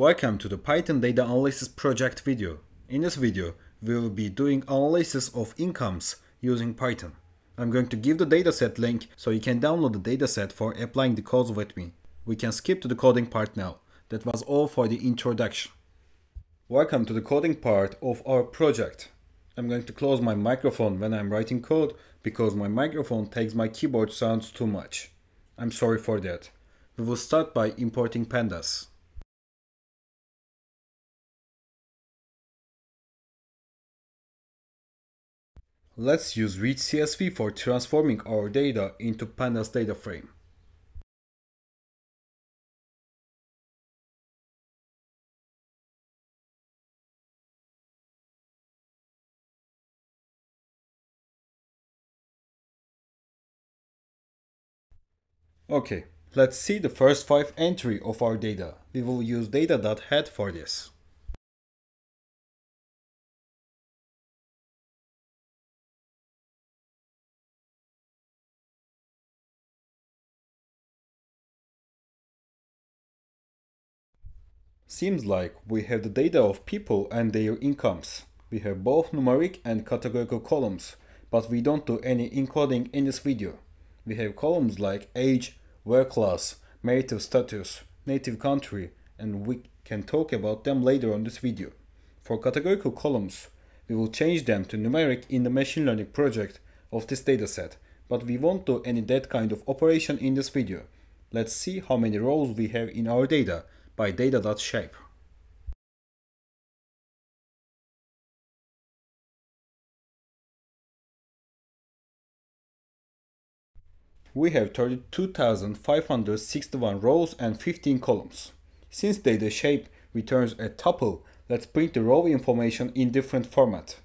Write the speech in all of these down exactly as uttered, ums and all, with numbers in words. Welcome to the Python data analysis project video. In this video, we will be doing analysis of incomes using Python. I'm going to give the dataset link so you can download the dataset for applying the codes with me. We can skip to the coding part now. That was all for the introduction. Welcome to the coding part of our project. I'm going to close my microphone when I'm writing code because my microphone takes my keyboard sounds too much. I'm sorry for that. We will start by importing pandas. Let's use read C S V for transforming our data into pandas data frame. Okay, let's see the first five entry of our data. We will use data.head for this. Seems like we have the data of people and their incomes. We have both numeric and categorical columns, but we don't do any encoding in this video. We have columns like age, work class, marital status, native country, and we can talk about them later on this video. For categorical columns, we will change them to numeric in the machine learning project of this dataset, but we won't do any that kind of operation in this video. Let's see how many rows we have in our data by data.shape. We have thirty-two thousand five hundred sixty-one rows and fifteen columns. Since data shape returns a tuple, let's print the row information in different format.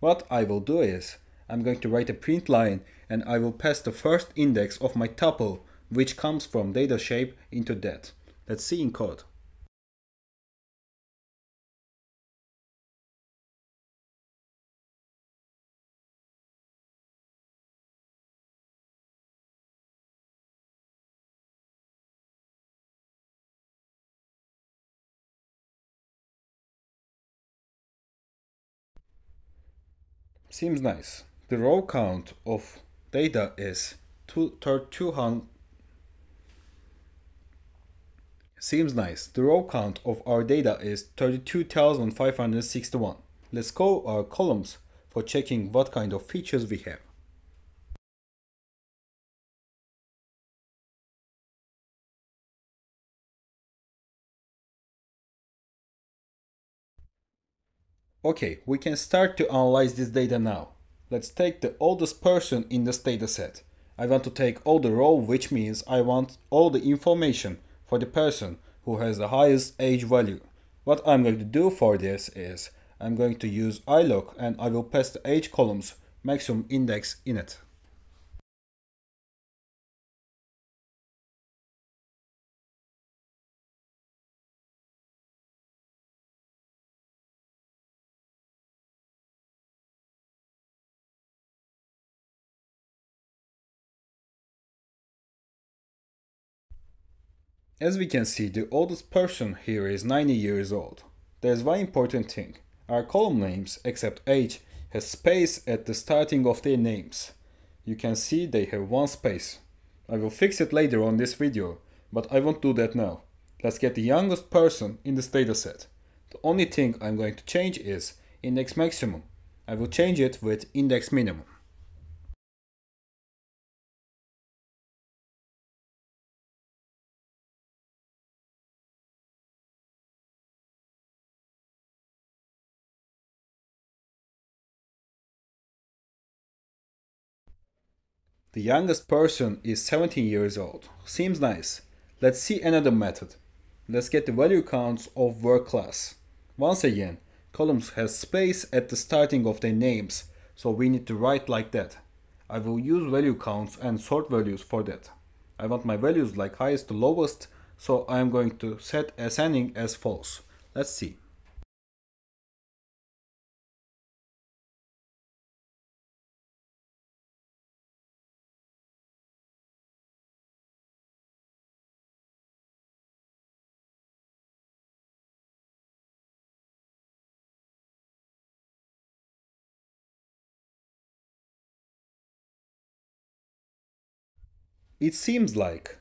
What I will do is, I'm going to write a print line and I will pass the first index of my tuple, which comes from data shape, into that. Let's see in code. Seems nice. The row count of data is two thousand two hundred. Seems nice. The row count of our data is thirty-two thousand five hundred sixty-one. Let's go our columns for checking what kind of features we have. Okay, we can start to analyze this data now. Let's take the oldest person in this dataset. I want to take all the row, which means I want all the information for the person who has the highest age value. What I'm going to do for this is, I'm going to use ilog and I will pass the age column's maximum index in it. As we can see, the oldest person here is ninety years old. There's one important thing. Our column names, except age, has space at the starting of their names. You can see they have one space. I will fix it later on this video, but I won't do that now. Let's get the youngest person in this dataset. The only thing I'm going to change is index maximum. I will change it with index minimum. The youngest person is seventeen years old. Seems nice. Let's see another method. Let's get the value counts of work class. Once again, columns has space at the starting of their names, so we need to write like that. I will use value counts and sort values for that. I want my values like highest to lowest, so I am going to set ascending as false. Let's see. It seems like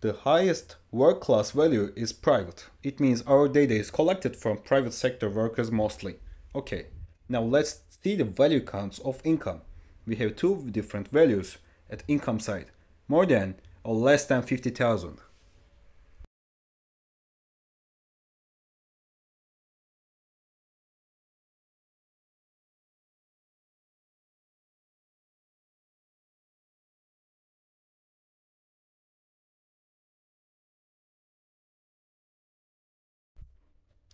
the highest work class value is private. It means our data is collected from private sector workers mostly. Okay, now let's see the value counts of income. We have two different values at income side, more than or less than fifty thousand.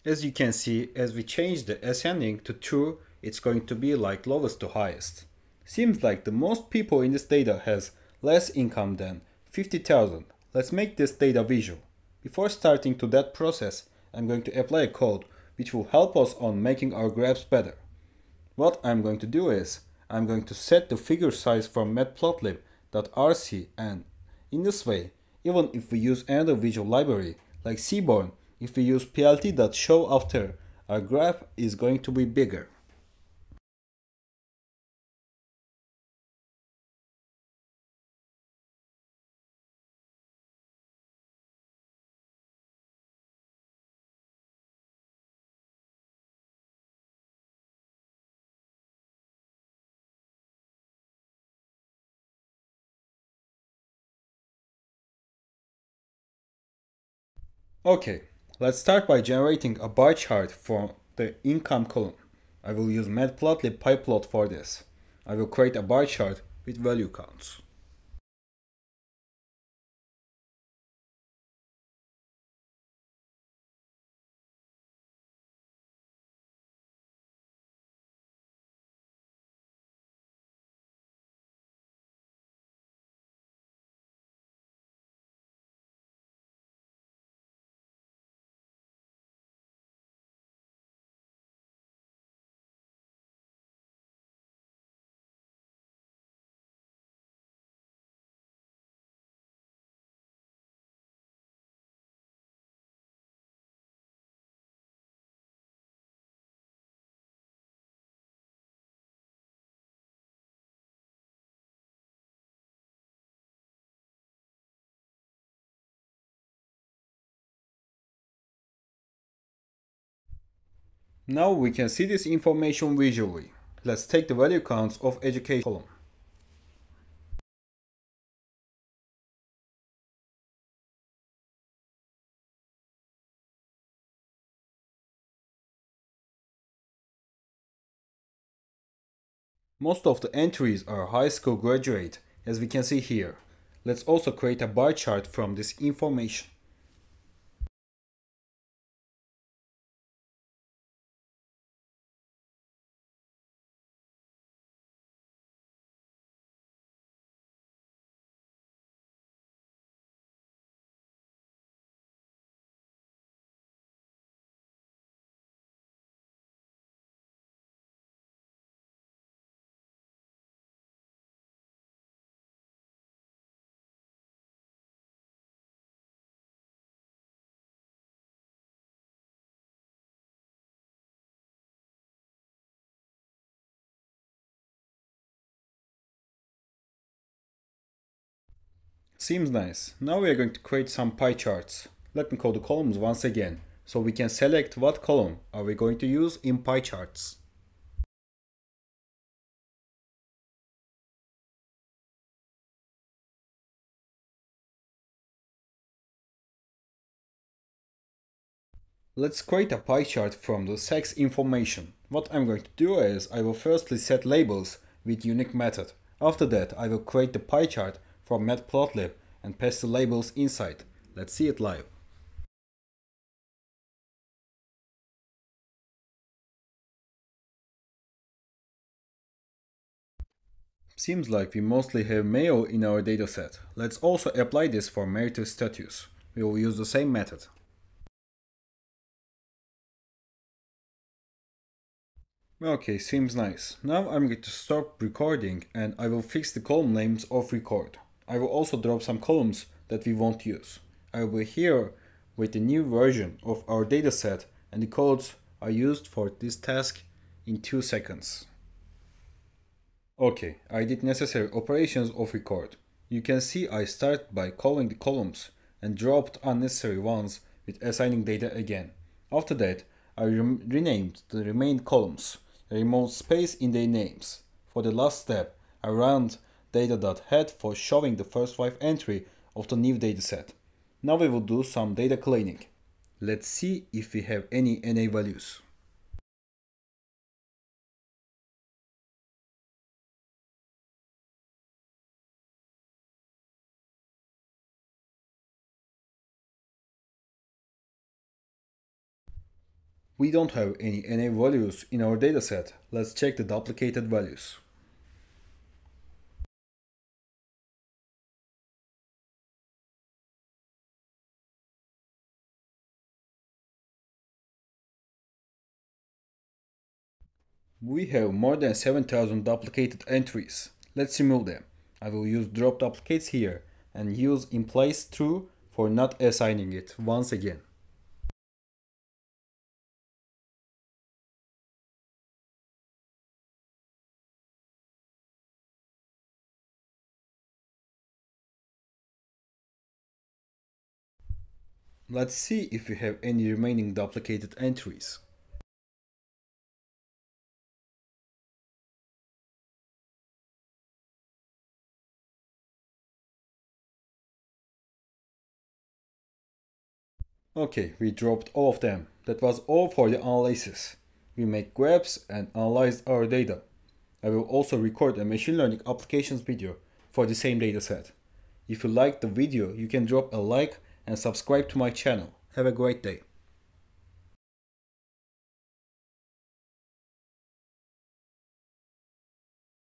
As you can see, as we change the ascending to true, it's going to be like lowest to highest. Seems like the most people in this data has less income than fifty thousand. Let's make this data visual. Before starting to that process, I'm going to apply a code which will help us on making our graphs better. What I'm going to do is, I'm going to set the figure size from matplotlib dot r c, and in this way, even if we use another visual library like Seaborn, if we use plt.show after, our graph is going to be bigger. Okay. Let's start by generating a bar chart for the income column. I will use matplotlib pyplot for this. I will create a bar chart with value counts. Now we can see this information visually. Let's take the value counts of education column. Most of the entries are high school graduate, as we can see here. Let's also create a bar chart from this information. Seems nice. Now we are going to create some pie charts. Let me call the columns once again, so we can select what column are we going to use in pie charts. Let's create a pie chart from the sex information. What I'm going to do is, I will firstly set labels with unique method. After that, I will create the pie chart from matplotlib and paste the labels inside. Let's see it live. Seems like we mostly have male in our dataset. Let's also apply this for marital status. We will use the same method. Okay, seems nice. Now I'm going to stop recording and I will fix the column names of record. I will also drop some columns that we won't use. I will be here with the new version of our dataset, and the codes I used for this task in two seconds. Okay, I did necessary operations of record. You can see I start by calling the columns and dropped unnecessary ones with assigning data again. After that, I re- renamed the remaining columns, removed space in their names. For the last step, I ran data.head for showing the first five entry of the new dataset. Now we will do some data cleaning. Let's see if we have any N A values. We don't have any N A values in our dataset. Let's check the duplicated values. We have more than seven thousand duplicated entries. Let's remove them. I will use drop duplicates here and use in place true for not assigning it once again. Let's see if we have any remaining duplicated entries. Okay, we dropped all of them. That was all for the analysis. We made graphs and analyzed our data. I will also record a machine learning applications video for the same dataset. If you liked the video, you can drop a like and subscribe to my channel. Have a great day.